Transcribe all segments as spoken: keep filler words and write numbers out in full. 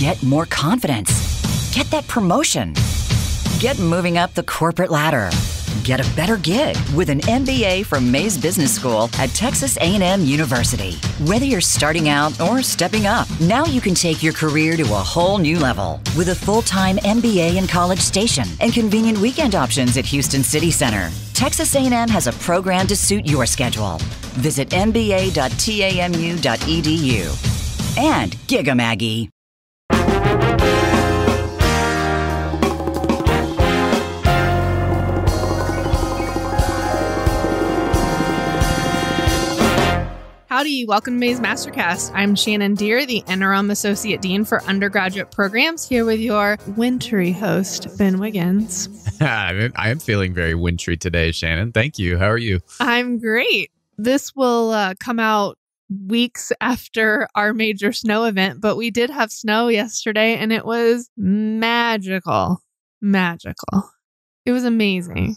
Get more confidence. Get that promotion. Get moving up the corporate ladder. Get a better gig with an M B A from Mays Business School at Texas A and M University. Whether you're starting out or stepping up, now you can take your career to a whole new level with a full-time M B A in College Station and convenient weekend options at Houston City Center. Texas A and M has a program to suit your schedule. Visit m b a dot t a m u dot e d u. And Giga Maggie. Howdy, welcome to Mays MasterCast. I'm Shannon Deere, the Interim Associate Dean for Undergraduate Programs, here with your wintry host, Ben Wiggins. I am feeling very wintry today, Shannon. Thank you. How are you? I'm great. This will uh, come out weeks after our major snow event, but we did have snow yesterday, and it was magical. Magical. It was amazing.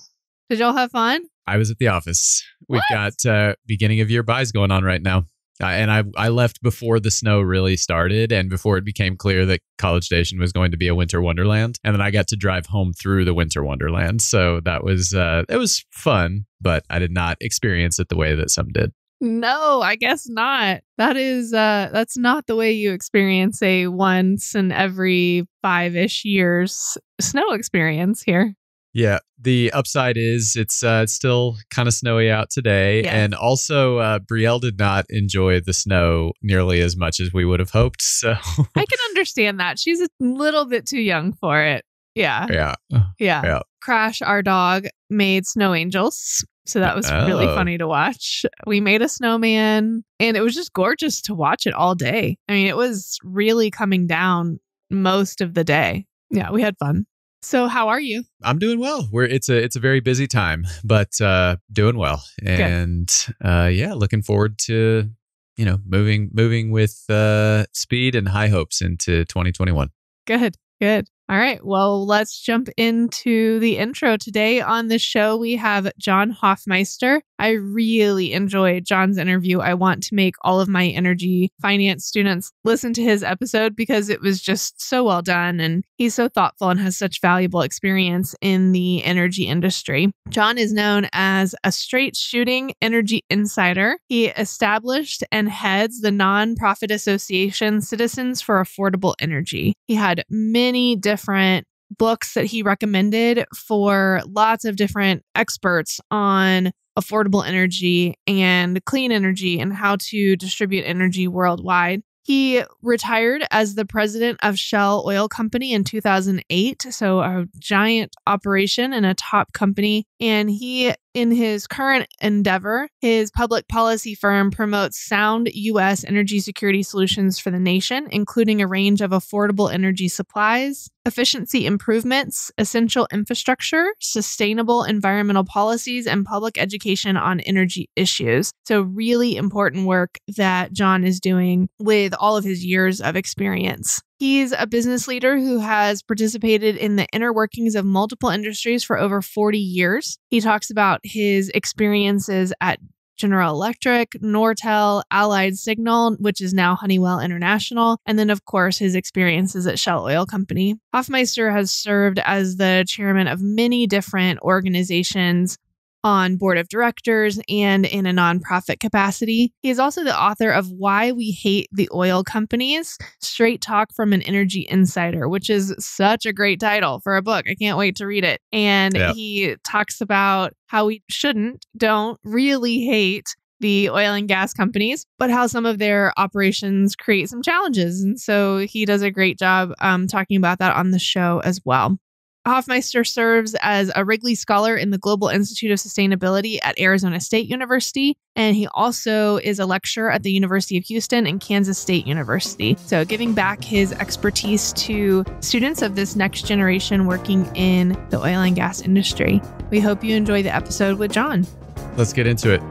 Did y'all have fun? I was at the office. We've what? got uh, beginning of year buys going on right now. Uh, and I, I left before the snow really started and before it became clear that College Station was going to be a winter wonderland. And then I got to drive home through the winter wonderland. So that was, uh, it was fun, but I did not experience it the way that some did. No, I guess not. That is, uh, that's not the way you experience a once in every five-ish years snow experience here. Yeah, the upside is it's uh, still kind of snowy out today. Yeah. And also, uh, Brielle did not enjoy the snow nearly as much as we would have hoped. So I can understand that. She's a little bit too young for it. Yeah. Yeah. Yeah. yeah. Crash, our dog, made snow angels. So that was oh. really funny to watch. We made a snowman and it was just gorgeous to watch it all day. I mean, it was really coming down most of the day. Yeah, we had fun. So how are you? I'm doing well. We're it's a it's a very busy time, but uh, doing well, and uh, yeah, looking forward to you know moving moving with uh, speed and high hopes into twenty twenty-one. Good, good. All right, well, let's jump into the intro. Today on the show, we have John Hofmeister. I really enjoyed John's interview. I want to make all of my energy finance students listen to his episode because it was just so well done. And he's so thoughtful and has such valuable experience in the energy industry. John is known as a straight shooting energy insider. He established and heads the nonprofit association Citizens for Affordable Energy. He had many different different books that he recommended for lots of different experts on affordable energy and clean energy and how to distribute energy worldwide. He retired as the president of Shell Oil Company in two thousand eight, so a giant operation and a top company. And he, in his current endeavor, his public policy firm promotes sound U S energy security solutions for the nation, including a range of affordable energy supplies, efficiency improvements, essential infrastructure, sustainable environmental policies, and public education on energy issues. So really important work that John is doing with all of his years of experience. He's a business leader who has participated in the inner workings of multiple industries for over forty years. He talks about his experiences at General Electric, Nortel, Allied Signal, which is now Honeywell International, and then, of course, his experiences at Shell Oil Company. Hofmeister has served as the chairman of many different organizations on board of directors and in a nonprofit capacity. He is also the author of Why We Hate the Oil Companies, Straight Talk from an Energy Insider, which is such a great title for a book. I can't wait to read it. And yeah. He talks about how we shouldn't, don't really hate the oil and gas companies, but how some of their operations create some challenges. And so he does a great job um, talking about that on the show as well. Hofmeister serves as a Wrigley Scholar in the Global Institute of Sustainability at Arizona State University, and he also is a lecturer at the University of Houston and Kansas State University. So giving back his expertise to students of this next generation working in the oil and gas industry. We hope you enjoy the episode with John. Let's get into it.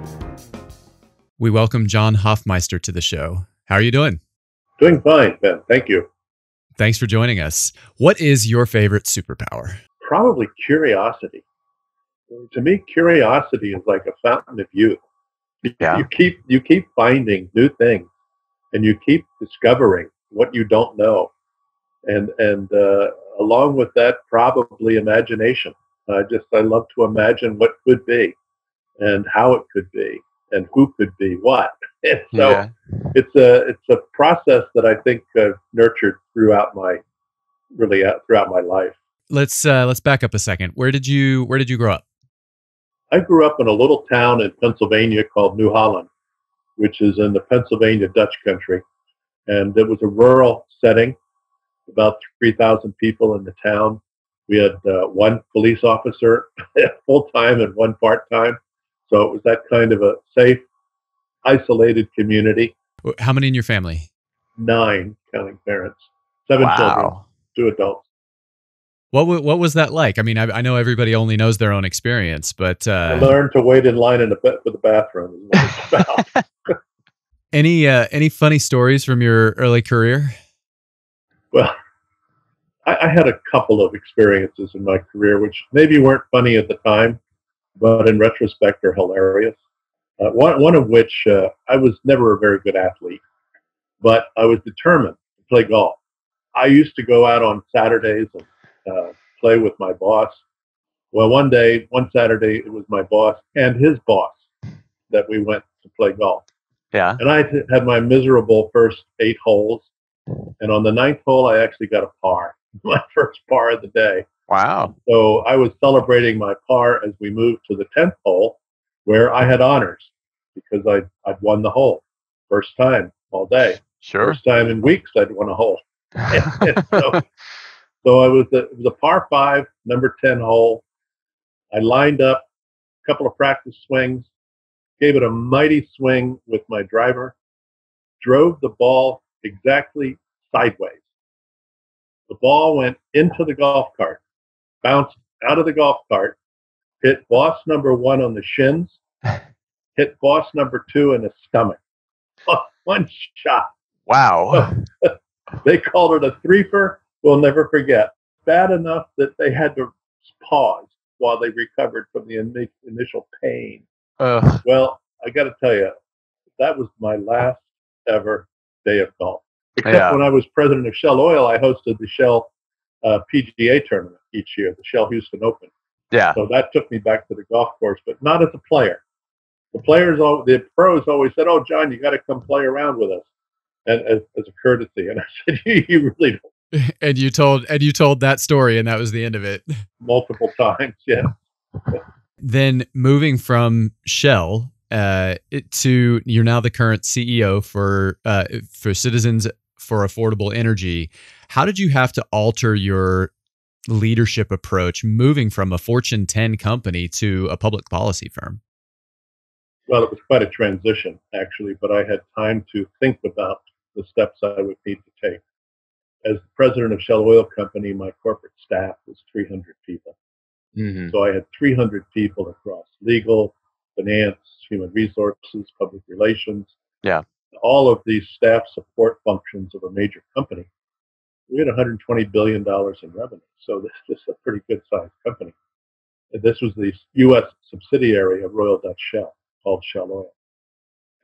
We welcome John Hofmeister to the show. How are you doing? Doing fine, Ben. Thank you. Thanks for joining us. What is your favorite superpower? Probably curiosity. To me, curiosity is like a fountain of youth. Yeah. You keep you keep finding new things, and you keep discovering what you don't know. and and uh, along with that, probably imagination. I just I love to imagine what could be, and how it could be, and who could be what. And so yeah. it's a it's a process that I think I've nurtured throughout my really uh, throughout my life. Let's uh, let's back up a second. Where did you where did you grow up? I grew up in a little town in Pennsylvania called New Holland, which is in the Pennsylvania Dutch country. And it was a rural setting, about three thousand people in the town. We had uh, one police officer full-time and one part-time. So it was that kind of a safe, isolated community. How many in your family? Nine, counting parents. Seven wow. children, two adults. What w- what was that like? I mean, I, I know everybody only knows their own experience, but uh, I learned to wait in line in a bit for the bathroom. Is what it's about. Any uh, any funny stories from your early career? Well, I, I had a couple of experiences in my career which maybe weren't funny at the time, but in retrospect are hilarious. Uh, one one of which uh, I was never a very good athlete, but I was determined to play golf. I used to go out on Saturdays and Uh, play with my boss. Well, one day, one Saturday, it was my boss and his boss that we went to play golf. Yeah. And I th- had my miserable first eight holes. And on the ninth hole, I actually got a par, my first par of the day. Wow. So I was celebrating my par as we moved to the tenth hole, where I had honors because I'd, I'd won the hole. First time all day. Sure. First time in weeks I'd won a hole. And, and so, So I was the, it was a par five, number ten hole. I lined up a couple of practice swings, gave it a mighty swing with my driver, drove the ball exactly sideways. The ball went into the golf cart, bounced out of the golf cart, hit boss number one on the shins, hit boss number two in the stomach. Oh, one shot. Wow. They called it a threefer. We'll never forget. Bad enough that they had to pause while they recovered from the in- initial pain. Uh, well, I got to tell you, that was my last ever day of golf. Except yeah. when I was president of Shell Oil, I hosted the Shell uh, P G A tournament each year, the Shell Houston Open. Yeah. So that took me back to the golf course, but not as a player. The players, all the pros, always said, "Oh, John, you got to come play around with us," and as, as a courtesy. And I said, "You, you really don't." And you told and you told that story, and that was the end of it. Multiple times, yeah. Then moving from Shell uh, it to you're now the current C E O for uh, for Citizens for Affordable Energy. How did you have to alter your leadership approach moving from a Fortune ten company to a public policy firm? Well, it was quite a transition, actually, but I had time to think about the steps I would need to take. As the president of Shell Oil Company, my corporate staff was three hundred people. Mm-hmm. So I had three hundred people across legal, finance, human resources, public relations. Yeah. All of these staff support functions of a major company. We had one hundred twenty billion dollars in revenue. So this, this is a pretty good sized company. This was the U S subsidiary of Royal Dutch Shell called Shell Oil.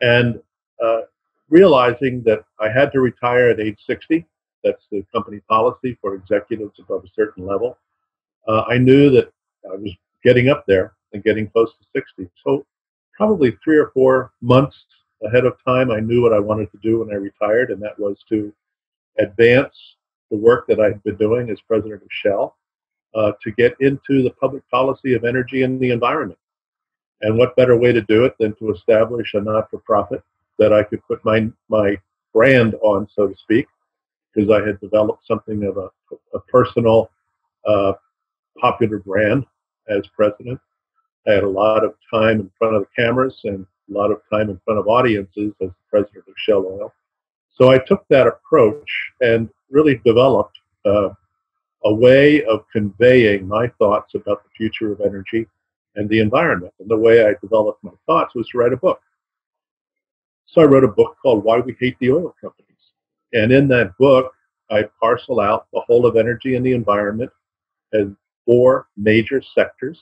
And uh, realizing that I had to retire at age sixty. That's the company policy for executives above a certain level. Uh, I knew that I was getting up there and getting close to sixty. So probably three or four months ahead of time, I knew what I wanted to do when I retired, and that was to advance the work that I had been doing as president of Shell uh, to get into the public policy of energy and the environment. And what better way to do it than to establish a not-for-profit that I could put my, my brand on, so to speak, because I had developed something of a, a personal, uh, popular brand as president. I had a lot of time in front of the cameras and a lot of time in front of audiences as president of Shell Oil. So I took that approach and really developed uh, a way of conveying my thoughts about the future of energy and the environment. And the way I developed my thoughts was to write a book. So I wrote a book called Why We Hate the Oil Companies. And in that book, I parcel out the whole of energy and the environment as four major sectors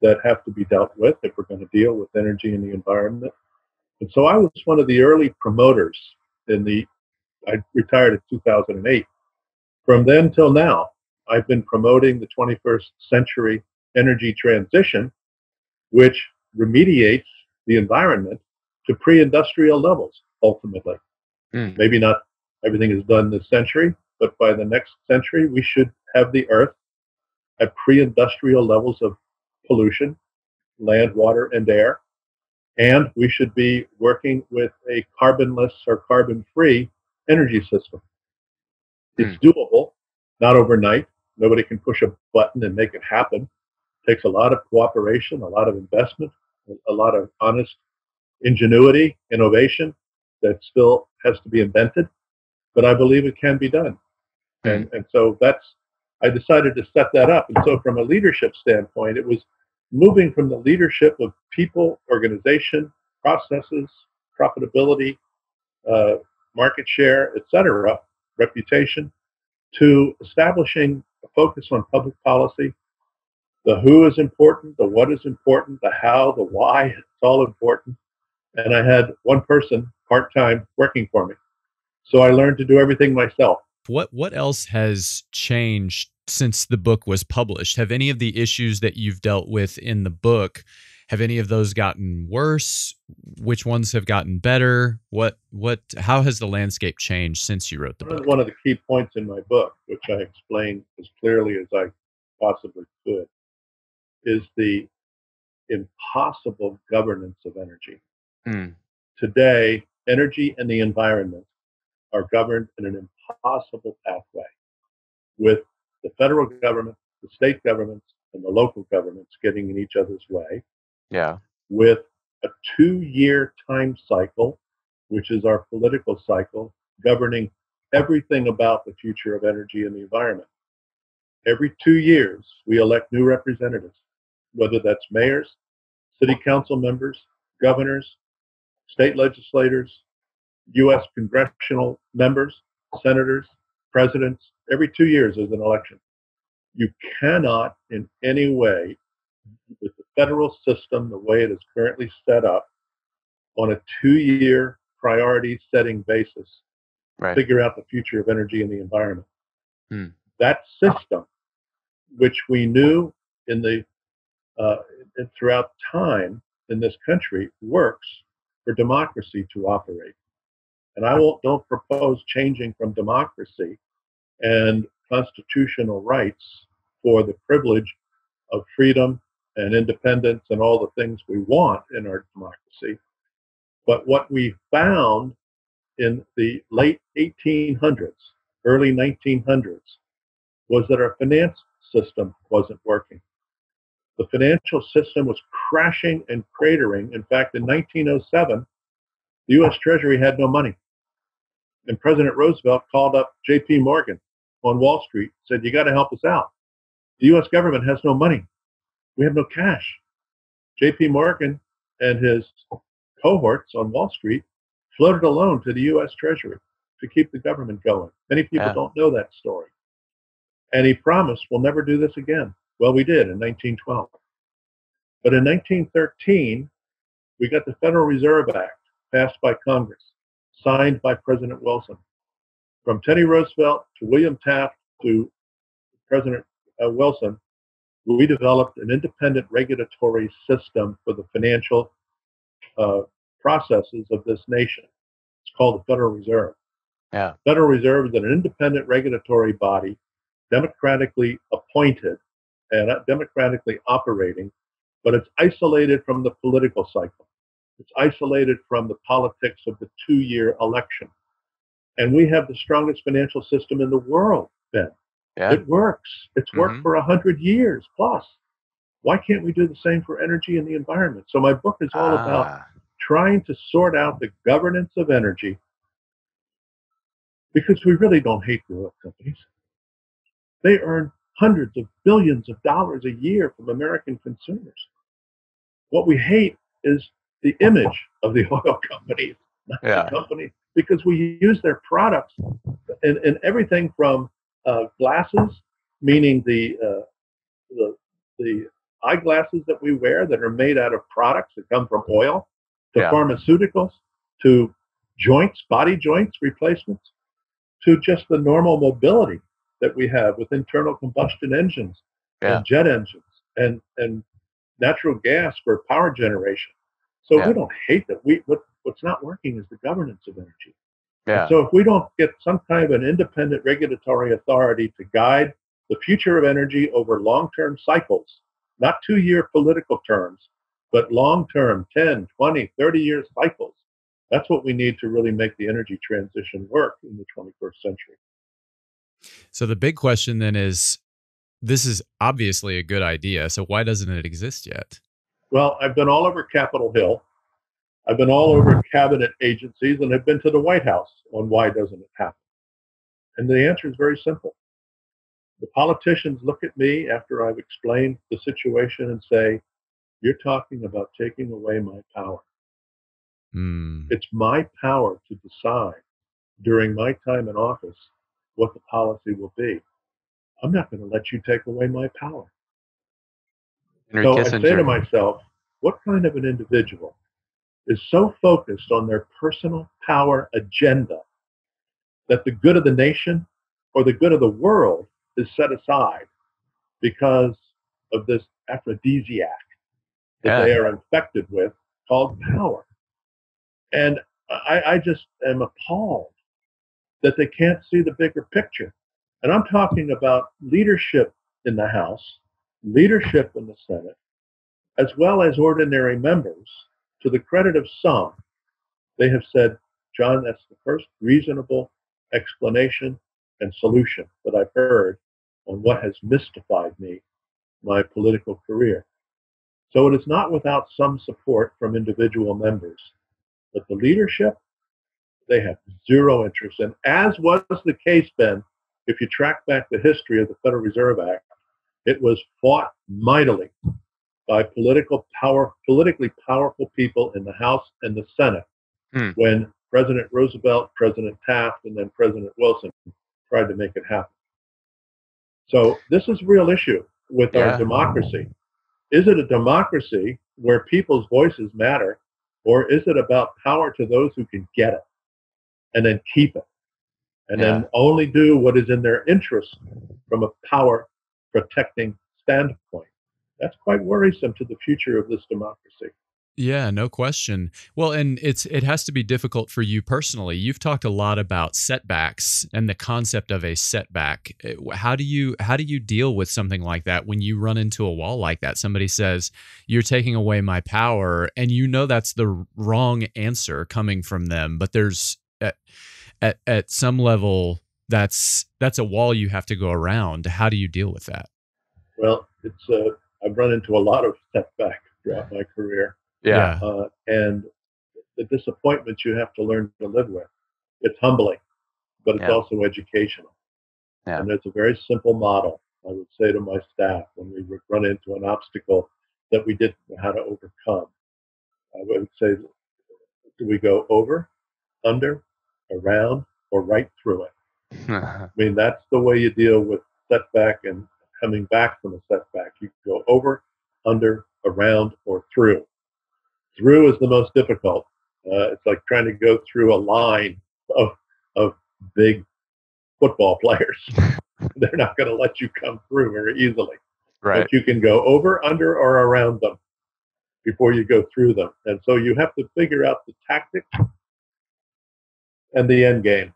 that have to be dealt with if we're going to deal with energy and the environment. And so I was one of the early promoters in the, I retired in two thousand eight, From then till now, I've been promoting the twenty-first century energy transition, which remediates the environment to pre-industrial levels, ultimately. Mm. Maybe not everything is done this century, but by the next century, we should have the earth at pre-industrial levels of pollution, land, water, and air. And we should be working with a carbonless or carbon-free energy system. It's mm. doable, not overnight. Nobody can push a button and make it happen. It takes a lot of cooperation, a lot of investment, a lot of honest ingenuity, innovation that still has to be invented. But I believe it can be done. Mm. And, and so that's, I decided to set that up. And so from a leadership standpoint, it was moving from the leadership of people, organization, processes, profitability, uh, market share, et cetera, reputation, to establishing a focus on public policy. The who is important, the what is important, the how, the why, it's all important. And I had one person part-time working for me. So I learned to do everything myself. What what else has changed since the book was published? Have any of the issues that you've dealt with in the book, have any of those gotten worse? Which ones have gotten better? What what how has the landscape changed since you wrote the book? One of the key points in my book, which I explained as clearly as I possibly could, is the impossible governance of energy. Mm. Today, energy and the environment are governed in an impossible pathway, with the federal government, the state governments, and the local governments getting in each other's way. Yeah. With a two-year time cycle, which is our political cycle, governing everything about the future of energy and the environment. Every two years, we elect new representatives, whether that's mayors, city council members, governors, state legislators, U S congressional members, senators, presidents. Every two years is an election. You cannot in any way, with the federal system, the way it is currently set up, on a two-year priority setting basis, right, figure out the future of energy and the environment. Hmm. That system, which we knew in the uh, throughout time in this country, works for democracy to operate. And I won't, don't propose changing from democracy and constitutional rights for the privilege of freedom and independence and all the things we want in our democracy. But what we found in the late eighteen hundreds, early nineteen hundreds, was that our finance system wasn't working. The financial system was crashing and cratering. In fact, in nineteen oh seven, the U S Treasury had no money. And President Roosevelt called up J P Morgan on Wall Street, said, you got to help us out. The U S government has no money. We have no cash. J P Morgan and his cohorts on Wall Street floated a loan to the U S Treasury to keep the government going. Many people yeah. don't know that story. And he promised, we'll never do this again. Well, we did in nineteen twelve. But in nineteen thirteen, we got the Federal Reserve Act passed by Congress, signed by President Wilson. From Teddy Roosevelt to William Taft to President uh, Wilson, we developed an independent regulatory system for the financial uh, processes of this nation. It's called the Federal Reserve. Yeah. The Federal Reserve is an independent regulatory body, democratically appointed and democratically operating, but it's isolated from the political cycle. It's isolated from the politics of the two-year election. And we have the strongest financial system in the world, Ben. Yeah. It works. It's worked mm-hmm. for one hundred years plus. Why can't we do the same for energy and the environment? So my book is all ah. about trying to sort out the governance of energy, because we really don't hate the oil companies. They earn hundreds of billions of dollars a year from American consumers. What we hate is the image of the oil companies, not yeah. the company, because we use their products and, and everything from uh, glasses, meaning the, uh, the the eyeglasses that we wear that are made out of products that come from oil, to yeah. pharmaceuticals, to joints, body joints replacements, to just the normal mobility that we have with internal combustion engines yeah. and jet engines and, and natural gas for power generation. So yeah. we don't hate that. We what what's not working is the governance of energy. Yeah. So if we don't get some kind of an independent regulatory authority to guide the future of energy over long-term cycles, not two-year political terms, but long-term ten, twenty, thirty-year cycles, that's what we need to really make the energy transition work in the twenty-first century. So the big question then is, this is obviously a good idea, so why doesn't it exist yet? Well, I've been all over Capitol Hill. I've been all over cabinet agencies, and I've been to the White House on why doesn't it happen. And the answer is very simple. The politicians look at me after I've explained the situation and say, you're talking about taking away my power. Mm. It's my power to decide during my time in office what the policy will be. I'm not going to let you take away my power. So I say to myself, what kind of an individual is so focused on their personal power agenda that the good of the nation or the good of the world is set aside because of this aphrodisiac that yeah. they are infected with called power? And I, I just am appalled that they can't see the bigger picture. And I'm talking about leadership in the House, leadership in the Senate, as well as ordinary members. To the credit of some, they have said, John, that's the first reasonable explanation and solution that I've heard on what has mystified me my political career. So it is not without some support from individual members, but the leadership, they have zero interest in, as was the case, Ben, if you track back the history of the Federal Reserve Act, it was fought mightily by political power, politically powerful people in the House and the Senate hmm. when President Roosevelt, President Taft, and then President Wilson tried to make it happen. So this is a real issue with yeah. our democracy. Is it a democracy where people's voices matter, or is it about power to those who can get it and then keep it and yeah. then only do what is in their interest from a power-protecting standpoint? That's quite worrisome to the future of this democracy. Yeah, no question. Well, and it's it has to be difficult for you personally. You've talked a lot about setbacks and the concept of a setback. How do you how do you deal with something like that when you run into a wall like that? Somebody says, "You're taking away my power," and you know that's the wrong answer coming from them, but there's at at, at some level that's that's a wall you have to go around. How do you deal with that? Well, it's a uh, I've run into a lot of setbacks throughout my career. Yeah. Uh, and the disappointment you have to learn to live with. It's humbling, but it's yeah. also educational. Yeah. And it's a very simple model. I would say to my staff when we would run into an obstacle that we didn't know how to overcome, I would say, do we go over, under, around, or right through it? I mean, that's the way you deal with setback and coming back from a setback. You can go over, under, around, or through. Through is the most difficult. Uh, it's like trying to go through a line of of big football players. They're not going to let you come through very easily. Right. But you can go over, under, or around them before you go through them. And so you have to figure out the tactics and the end game.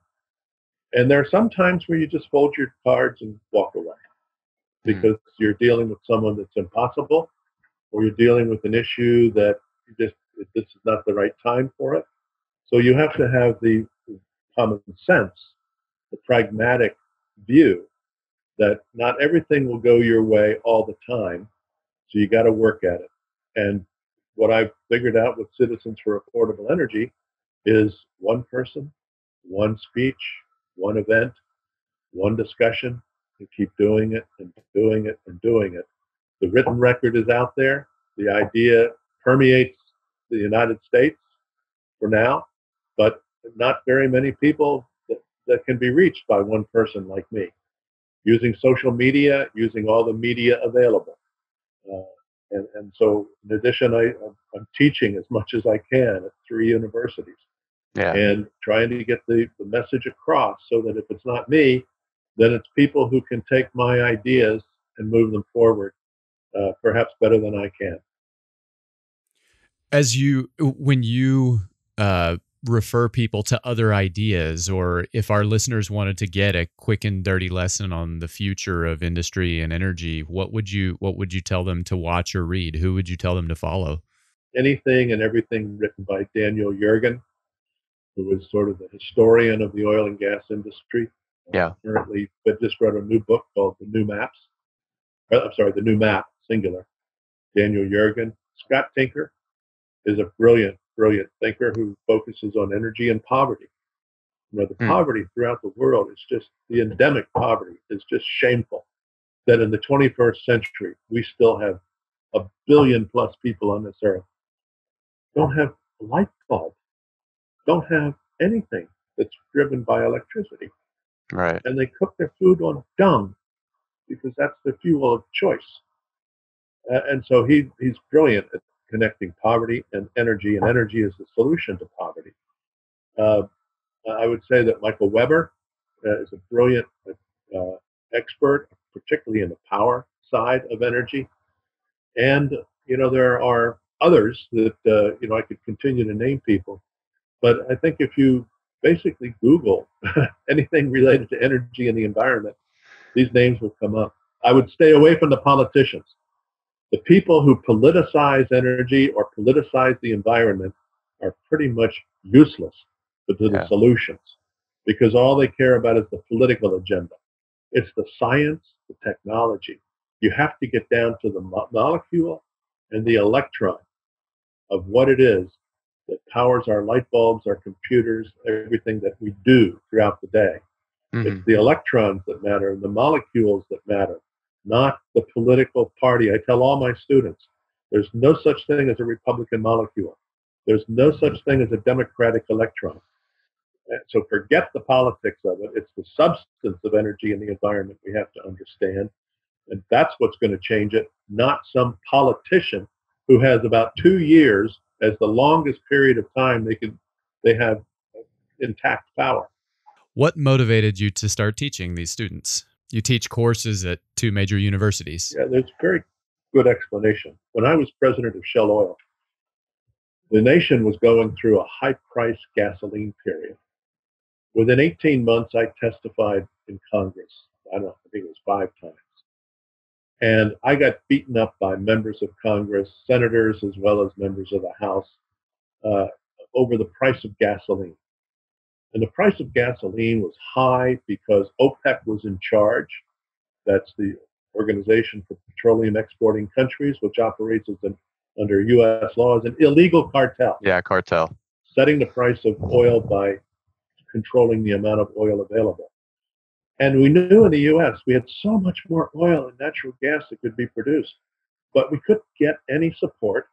And there are some times where you just fold your cards and walk away, because you're dealing with someone that's impossible, or you're dealing with an issue that just this is not the right time for it. So you have to have the common sense, the pragmatic view that not everything will go your way all the time. So you got to work at it. And what I've figured out with Citizens for Affordable Energy is one person, one speech, one event, one discussion. You keep doing it and doing it and doing it. The written record is out there. The idea permeates the United States for now, but not very many people that, that can be reached by one person like me. Using social media, using all the media available. Uh, and, and so in addition, I, I'm, I'm teaching as much as I can at three universities yeah. and trying to get the, the message across so that if it's not me, then it's people who can take my ideas and move them forward, uh, perhaps better than I can. As you, when you uh, refer people to other ideas, or if our listeners wanted to get a quick and dirty lesson on the future of industry and energy, what would you, what would you tell them to watch or read? Who would you tell them to follow? Anything and everything written by Daniel Yergin, who was sort of the historian of the oil and gas industry. Yeah. Uh, currently, but just wrote a new book called The New Maps. Uh, I'm sorry, The New Map, singular. Daniel Yergin. Scott Tinker is a brilliant, brilliant thinker who focuses on energy and poverty. You know, the mm. poverty throughout the world is just, the endemic poverty is just shameful. That in the twenty-first century, we still have a billion plus people on this earth. Don't have a light bulb. Don't have anything that's driven by electricity. Right. And they cook their food on dung because that's their fuel of choice. Uh, and so he, he's brilliant at connecting poverty and energy, and energy is the solution to poverty. Uh, I would say that Michael Weber uh, is a brilliant uh, expert, particularly in the power side of energy. And, you know, there are others that, uh, you know, I could continue to name people. But I think if you basically Google anything related to energy and the environment, these names will come up. I would stay away from the politicians. The people who politicize energy or politicize the environment are pretty much useless to the yeah. solutions, because all they care about is the political agenda. It's the science, the technology. You have to get down to the mo- molecule and the electron of what it is that powers our light bulbs, our computers, everything that we do throughout the day. Mm-hmm. It's the electrons that matter, the molecules that matter, not the political party. I tell all my students, there's no such thing as a Republican molecule. There's no such thing as a Democratic electron. So forget the politics of it. It's the substance of energy and the environment we have to understand. And that's what's going to change it, not some politician who has about two years as the longest period of time they could, they have intact power. What motivated you to start teaching these students? You teach courses at two major universities. Yeah, there's a very good explanation. When I was president of Shell Oil, the nation was going through a high-priced gasoline period. Within eighteen months, I testified in Congress. I don't know, I think it was five times. And I got beaten up by members of Congress, senators, as well as members of the House, uh, over the price of gasoline. And the price of gasoline was high because OPEC was in charge. That's the Organization for Petroleum Exporting Countries, which operates as an, under U S law as an illegal cartel. Yeah, cartel. Setting the price of oil by controlling the amount of oil available. And we knew in the U S we had so much more oil and natural gas that could be produced, but we couldn't get any support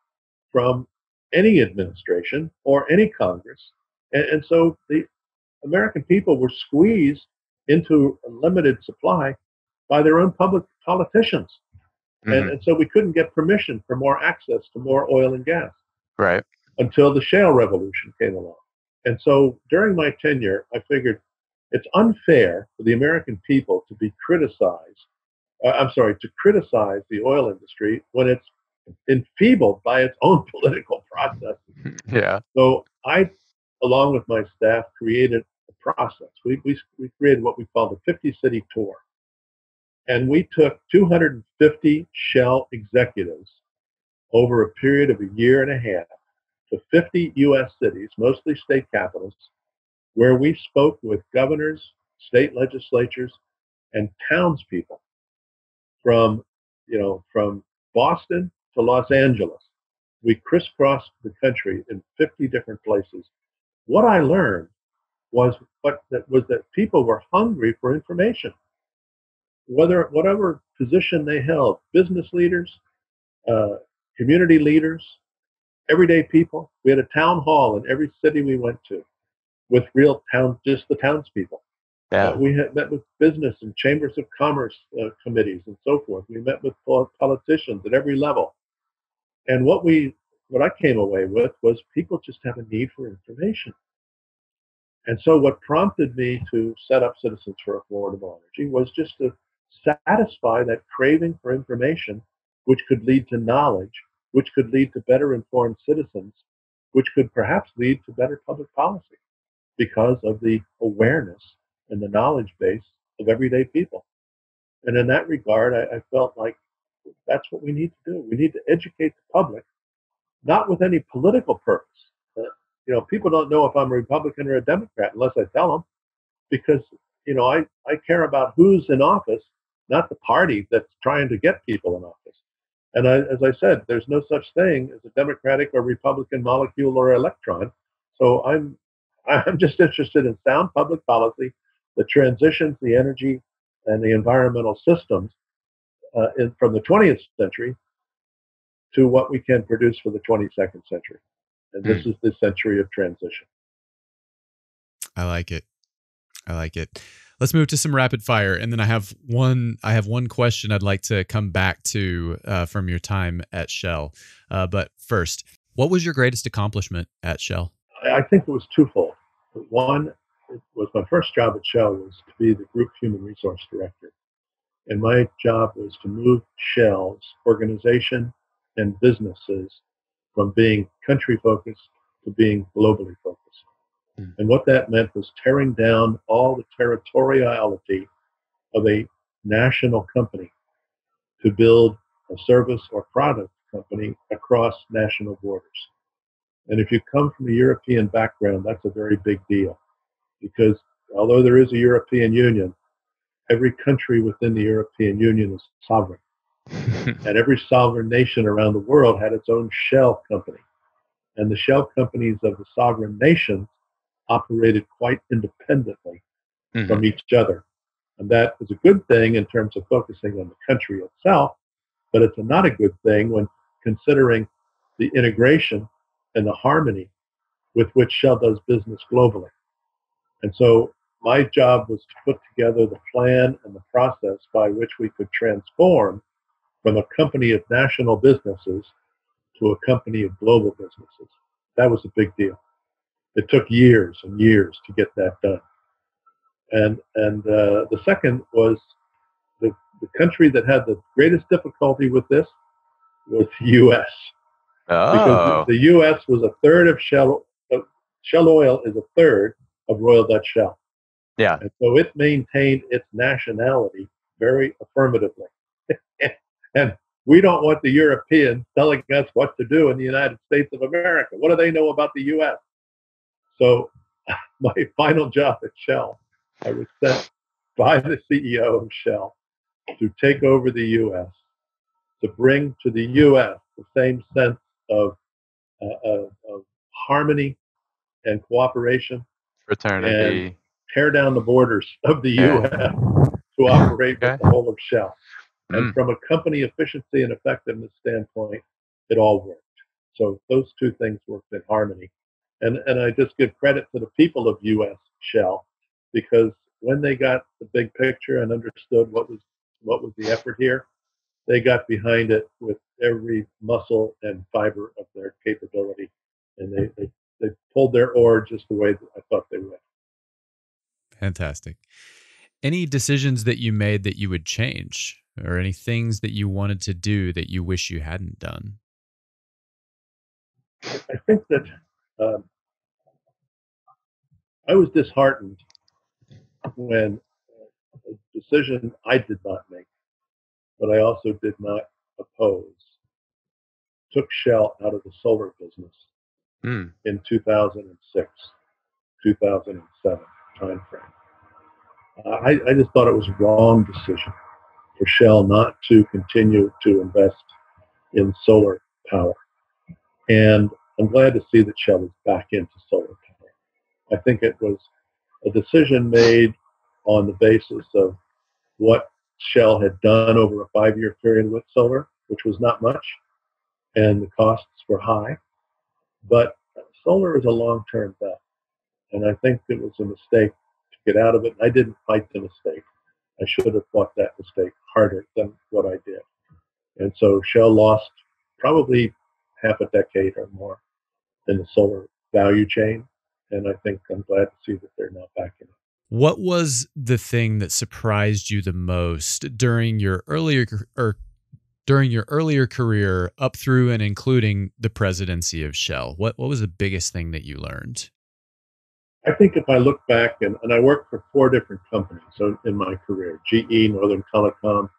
from any administration or any Congress. And, and so the American people were squeezed into a limited supply by their own public politicians. Mm-hmm. And, and so we couldn't get permission for more access to more oil and gas. Right. Until the shale revolution came along. And so during my tenure, I figured, it's unfair for the American people to be criticized, uh, I'm sorry, to criticize the oil industry when it's enfeebled by its own political processes. Yeah. So I, along with my staff, created a process. We, we, we created what we call the fifty-city tour. And we took two hundred fifty Shell executives over a period of a year and a half to fifty U S cities, mostly state capitals, where we spoke with governors, state legislatures, and townspeople from, you know, from Boston to Los Angeles. We crisscrossed the country in fifty different places. What I learned was what that was that people were hungry for information. Whether whatever position they held, business leaders, uh, community leaders, everyday people. We had a town hall in every city we went to, with real town, just the townspeople. Yeah. Uh, we had met with business and chambers of commerce uh, committees and so forth. We met with politicians at every level. And what we, what I came away with was people just have a need for information. And so what prompted me to set up Citizens for Affordable Energy was just to satisfy that craving for information, which could lead to knowledge, which could lead to better informed citizens, which could perhaps lead to better public policy because of the awareness and the knowledge base of everyday people. And in that regard, I, I felt like that's what we need to do. We need to educate the public, not with any political purpose. Uh, you know, people don't know if I'm a Republican or a Democrat unless I tell them, because, you know, I, I care about who's in office, not the party that's trying to get people in office. And I, as I said, there's no such thing as a Democratic or Republican molecule or electron. So I'm, I'm just interested in sound public policy that transitions the energy and the environmental systems uh, in, from the twentieth century to what we can produce for the twenty-second century. And this mm. is the century of transition. I like it. I like it. Let's move to some rapid fire. And then I have one, I have one question I'd like to come back to uh, from your time at Shell. Uh, but first, what was your greatest accomplishment at Shell? I think it was twofold. One, it was my first job at Shell was to be the Group Human Resource Director. And my job was to move Shell's organization and businesses from being country-focused to being globally focused. Mm. And what that meant was tearing down all the territoriality of a national company to build a service or product company across national borders. And if you come from a European background, that's a very big deal. Because although there is a European Union, every country within the European Union is sovereign. And every sovereign nation around the world had its own shell company. And the shell companies of the sovereign nations operated quite independently mm-hmm. from each other. And that is a good thing in terms of focusing on the country itself, but it's not a good thing when considering the integration and the harmony with which Shell does business globally. And so my job was to put together the plan and the process by which we could transform from a company of national businesses to a company of global businesses. That was a big deal. It took years and years to get that done. And and uh, the second was the, the country that had the greatest difficulty with this was the U S Oh. Because the U S was a third of Shell. Uh, Shell Oil is a third of Royal Dutch Shell. Yeah. And so it maintained its nationality very affirmatively. And we don't want the Europeans telling us what to do in the United States of America. What do they know about the U S? So my final job at Shell, I was sent by the C E O of Shell to take over the U S, to bring to the U S the same sense of, uh, of, of harmony and cooperation. Fraternity. And tear down the borders of the U S yeah. to operate okay. with the whole of Shell. And mm. from a company efficiency and effectiveness standpoint, it all worked. So those two things worked in harmony. And and I just give credit to the people of U S Shell, because when they got the big picture and understood what was what was the effort here, they got behind it with every muscle and fiber of their capability. And they, they, they pulled their oar just the way that I thought they would. Fantastic. Any decisions that you made that you would change, or any things that you wanted to do that you wish you hadn't done? I think that um, I was disheartened when a decision I did not make, but I also did not oppose, took Shell out of the solar business mm. in two thousand six, two thousand seven time frame. Uh, I, I just thought it was a wrong decision for Shell not to continue to invest in solar power. And I'm glad to see that Shell is back into solar power. I think it was a decision made on the basis of what Shell had done over a five-year period with solar, which was not much, and the costs were high. But solar is a long-term bet, and I think it was a mistake to get out of it. I didn't fight the mistake. I should have fought that mistake harder than what I did. And so Shell lost probably half a decade or more in the solar value chain, and I think I'm glad to see that they're now back in it. What was the thing that surprised you the most during your earlier or during your earlier career up through and including the presidency of Shell? What what was the biggest thing that you learned? I think if I look back, and, and I worked for four different companies in my career, G E, Northern Telecom,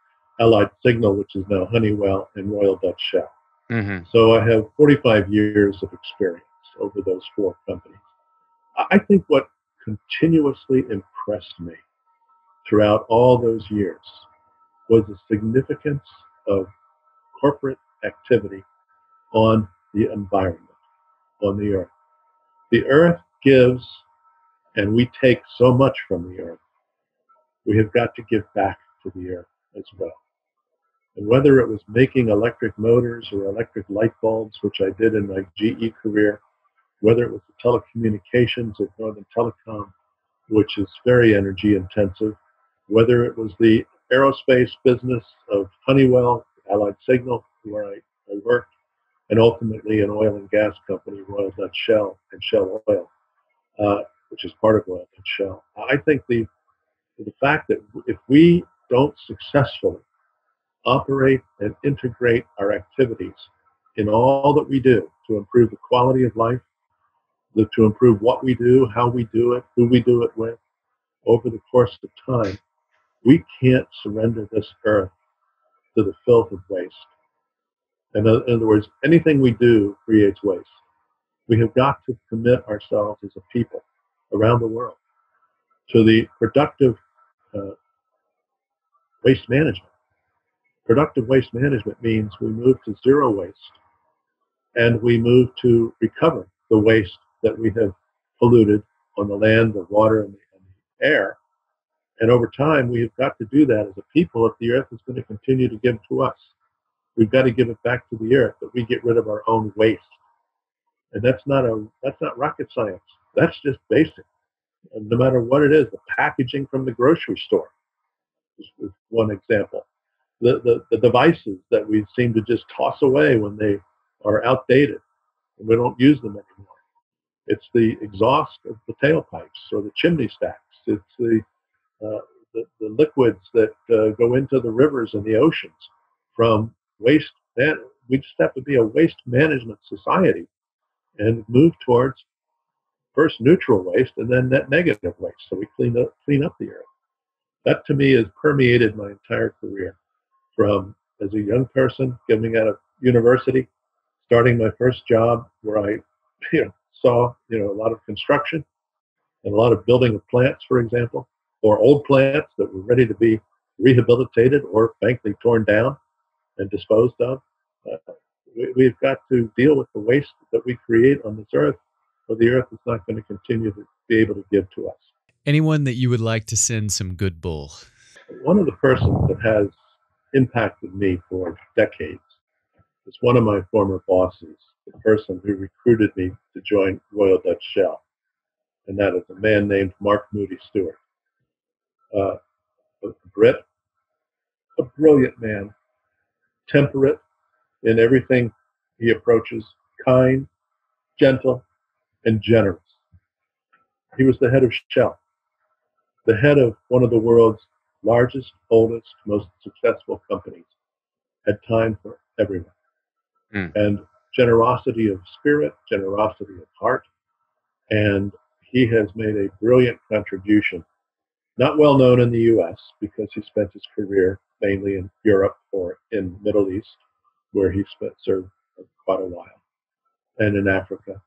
Allied Signal, which is now Honeywell, and Royal Dutch Shell. Mm-hmm. So I have forty-five years of experience over those four companies. I think what continuously impressed me throughout all those years was the significance of corporate activity on the environment, on the earth. The earth gives, and we take so much from the earth. We have got to give back to the earth as well. And whether it was making electric motors or electric light bulbs, which I did in my G E career, whether it was the telecommunications of Northern Telecom, which is very energy intensive, whether it was the aerospace business of Honeywell, Allied Signal, where I, I worked, and ultimately an oil and gas company, Royal Dutch Shell and Shell Oil, uh, which is part of Royal Dutch Shell. I think the, the fact that if we don't successfully operate and integrate our activities in all that we do to improve the quality of life, to improve what we do, how we do it, who we do it with, over the course of time, we can't surrender this earth to the filth of waste. In other words, anything we do creates waste. We have got to commit ourselves as a people around the world to the productive uh, waste management. Productive waste management means we move to zero waste and we move to recover the waste that we have polluted on the land, the water, and the, and the air. And over time, we have got to do that as a people if the earth is going to continue to give to us. We've got to give it back to the earth, that we get rid of our own waste. And that's not a that's not rocket science. That's just basic. And no matter what it is, the packaging from the grocery store is, is one example. The, the, the devices that we seem to just toss away when they are outdated and we don't use them anymore. It's the exhaust of the tailpipes or the chimney stacks. It's the, uh, the, the liquids that uh, go into the rivers and the oceans from waste. Man- we just have to be a waste management society and move towards first neutral waste and then net negative waste. So we clean up, clean up the earth. That to me has permeated my entire career. From as a young person coming out of university, starting my first job where I you know, saw you know a lot of construction and a lot of building of plants, for example, or old plants that were ready to be rehabilitated or frankly torn down and disposed of. Uh, we, we've got to deal with the waste that we create on this earth, or the earth is not going to continue to be able to give to us. Anyone that you would like to send some good bull? One of the persons that has impacted me for decades. It's one of my former bosses, the person who recruited me to join Royal Dutch Shell, and that is a man named Mark Moody Stewart. Uh, a Brit, a brilliant man, temperate in everything he approaches, kind, gentle, and generous. He was the head of Shell, the head of one of the world's largest, oldest, most successful companies, had time for everyone. Mm. And generosity of spirit, generosity of heart, and he has made a brilliant contribution, not well known in the U S because he spent his career mainly in Europe or in the Middle East, where he spent, served quite a while, and in Africa.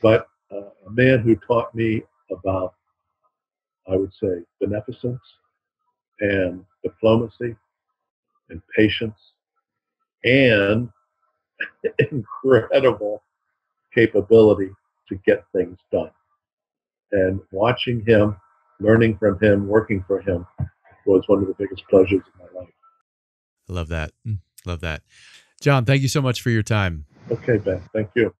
But uh, a man who taught me about, I would say, beneficence, and diplomacy, and patience, and incredible capability to get things done. And watching him, learning from him, working for him was one of the biggest pleasures of my life. I love that. Love that. John, thank you so much for your time. Okay, Ben. Thank you.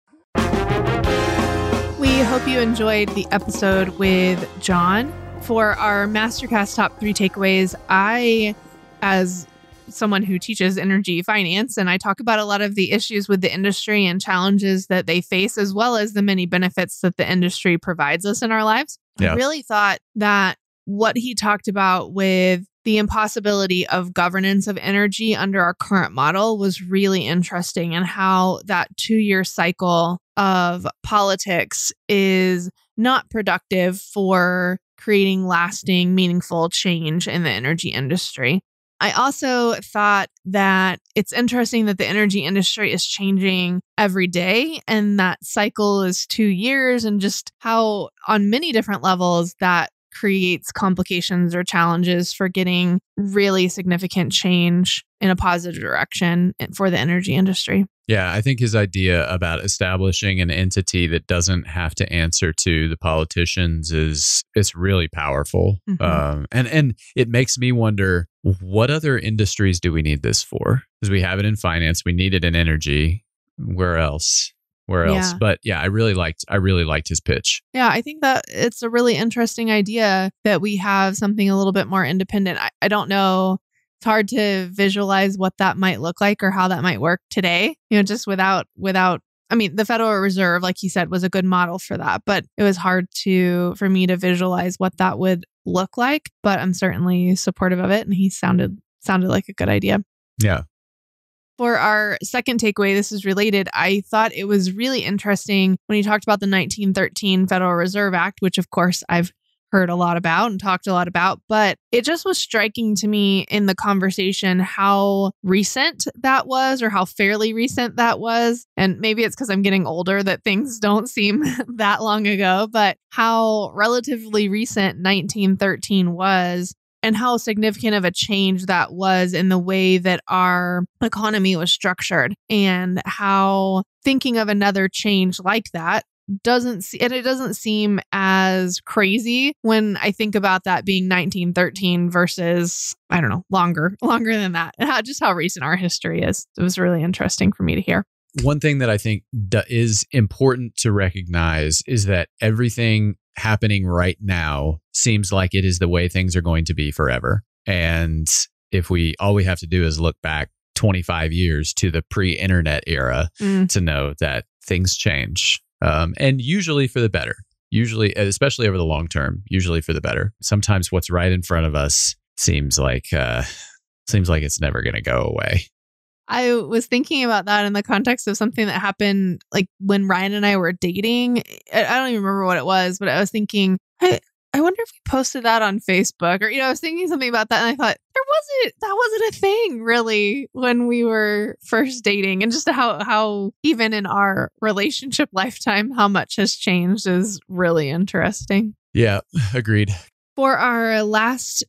We hope you enjoyed the episode with John. For our MasterCast Top three Takeaways, I, as someone who teaches energy finance, and I talk about a lot of the issues with the industry and challenges that they face, as well as the many benefits that the industry provides us in our lives. Yeah. I really thought that what he talked about with the impossibility of governance of energy under our current model was really interesting, and how that two-year cycle of politics is not productive for creating lasting, meaningful change in the energy industry. I also thought that it's interesting that the energy industry is changing every day, and that cycle is two years, and just how on many different levels that creates complications or challenges for getting really significant change in a positive direction for the energy industry. Yeah, I think his idea about establishing an entity that doesn't have to answer to the politicians is it's really powerful. Mm-hmm. Um, and, and it makes me wonder, what other industries do we need this for? Because we have it in finance, we need it in energy. Where else? Where else? Yeah. But yeah, I really liked I really liked his pitch. Yeah, I think that it's a really interesting idea that we have something a little bit more independent. I, I don't know. It's hard to visualize what that might look like or how that might work today, you know, just without, without, I mean, the Federal Reserve, like you said, was a good model for that, but it was hard to, for me to visualize what that would look like, but I'm certainly supportive of it. And he sounded, sounded like a good idea. Yeah. For our second takeaway, this is related. I thought it was really interesting when he talked about the nineteen thirteen Federal Reserve Act, which of course I've heard a lot about and talked a lot about, but it just was striking to me in the conversation how recent that was, or how fairly recent that was. And maybe it's because I'm getting older that things don't seem that long ago, but how relatively recent nineteen thirteen was, and how significant of a change that was in the way that our economy was structured, and how thinking of another change like that doesn't see, and it doesn't seem as crazy when I think about that being nineteen thirteen versus, I don't know, longer, longer than that. And how, just how recent our history is. It was really interesting for me to hear. One thing that I think d- is important to recognize is that everything happening right now seems like it is the way things are going to be forever. And if we, all we have to do is look back twenty-five years to the pre-internet era mm. to know that things change. Um, and usually for the better, usually, especially over the long term, usually for the better. Sometimes what's right in front of us seems like uh, seems like it's never going to go away. I was thinking about that in the context of something that happened like when Ryan and I were dating. I don't even remember what it was, but I was thinking, I, I wonder if we posted that on Facebook, or, you know, I was thinking something about that. And I thought there wasn't, that wasn't a thing really when we were first dating, and just how, how even in our relationship lifetime, how much has changed is really interesting. Yeah, agreed. For our last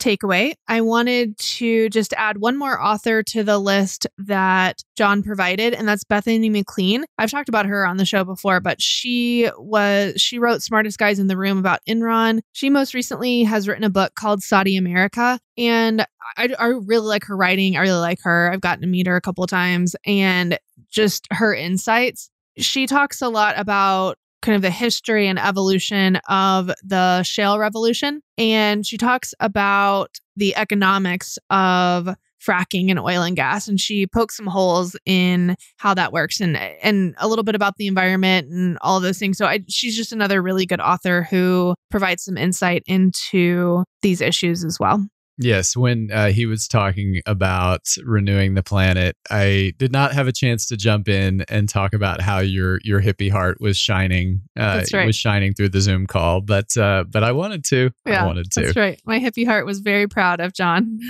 takeaway, I wanted to just add one more author to the list that John provided, and that's Bethany McLean. I've talked about her on the show before, but she was she wrote Smartest Guys in the Room about Enron. She most recently has written a book called Saudi America, and I, I really like her writing. I really like her. I've gotten to meet her a couple of times, and just her insights. She talks a lot about kind of the history and evolution of the shale revolution. And she talks about the economics of fracking and oil and gas. And she pokes some holes in how that works, and and a little bit about the environment and all those things. So I, she's just another really good author who provides some insight into these issues as well. Yes, when uh, he was talking about renewing the planet, I did not have a chance to jump in and talk about how your your hippie heart was shining. Uh, that's right. Was shining through the Zoom call, but uh, but I wanted to. Yeah, I wanted to. That's right. My hippie heart was very proud of John.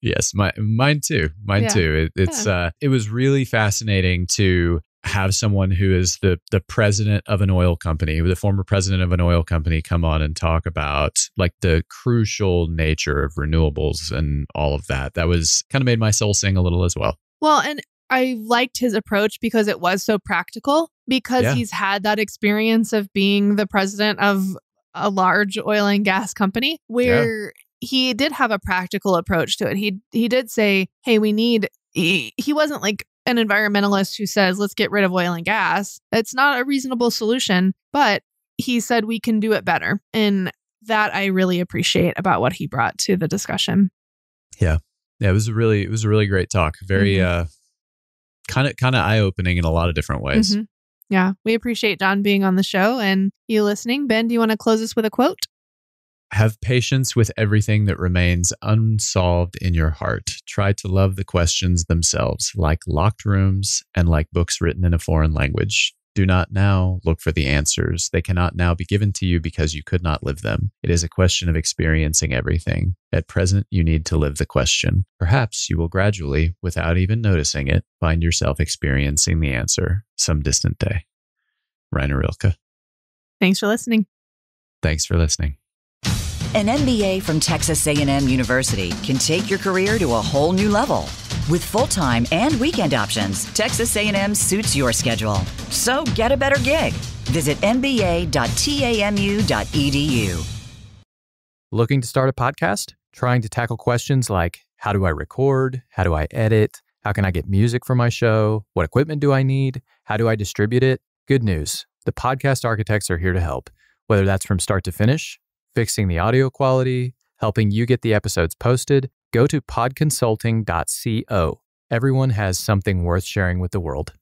Yes, my mine too. Mine yeah. too. It, it's yeah. uh, it was really fascinating to have someone who is the the president of an oil company, the former president of an oil company, come on and talk about like the crucial nature of renewables and all of that. That was kind of made my soul sing a little as well. Well, and I liked his approach because it was so practical, because yeah. he's had that experience of being the president of a large oil and gas company where yeah. he did have a practical approach to it. He, he did say, hey, we need, he, he wasn't like an environmentalist who says, let's get rid of oil and gas. It's not a reasonable solution, but he said we can do it better. And that I really appreciate about what he brought to the discussion. Yeah. Yeah, it was a really it was a really great talk. Very mm-hmm. uh, kind of kind of eye opening in a lot of different ways. Mm-hmm. Yeah, we appreciate John being on the show and you listening. Ben, do you want to close us with a quote? Have patience with everything that remains unsolved in your heart. Try to love the questions themselves, like locked rooms and like books written in a foreign language. Do not now look for the answers. They cannot now be given to you because you could not live them. It is a question of experiencing everything. At present, you need to live the question. Perhaps you will gradually, without even noticing it, find yourself experiencing the answer some distant day. Rainer Rilke. Thanks for listening. Thanks for listening. An M B A from Texas A and M University can take your career to a whole new level. With full-time and weekend options, Texas A and M suits your schedule. So get a better gig. Visit m b a dot t a m u dot e d u. Looking to start a podcast? Trying to tackle questions like, how do I record? How do I edit? How can I get music for my show? What equipment do I need? How do I distribute it? Good news. The podcast architects are here to help, whether that's from start to finish, fixing the audio quality, helping you get the episodes posted. Go to pod consulting dot co. Everyone has something worth sharing with the world.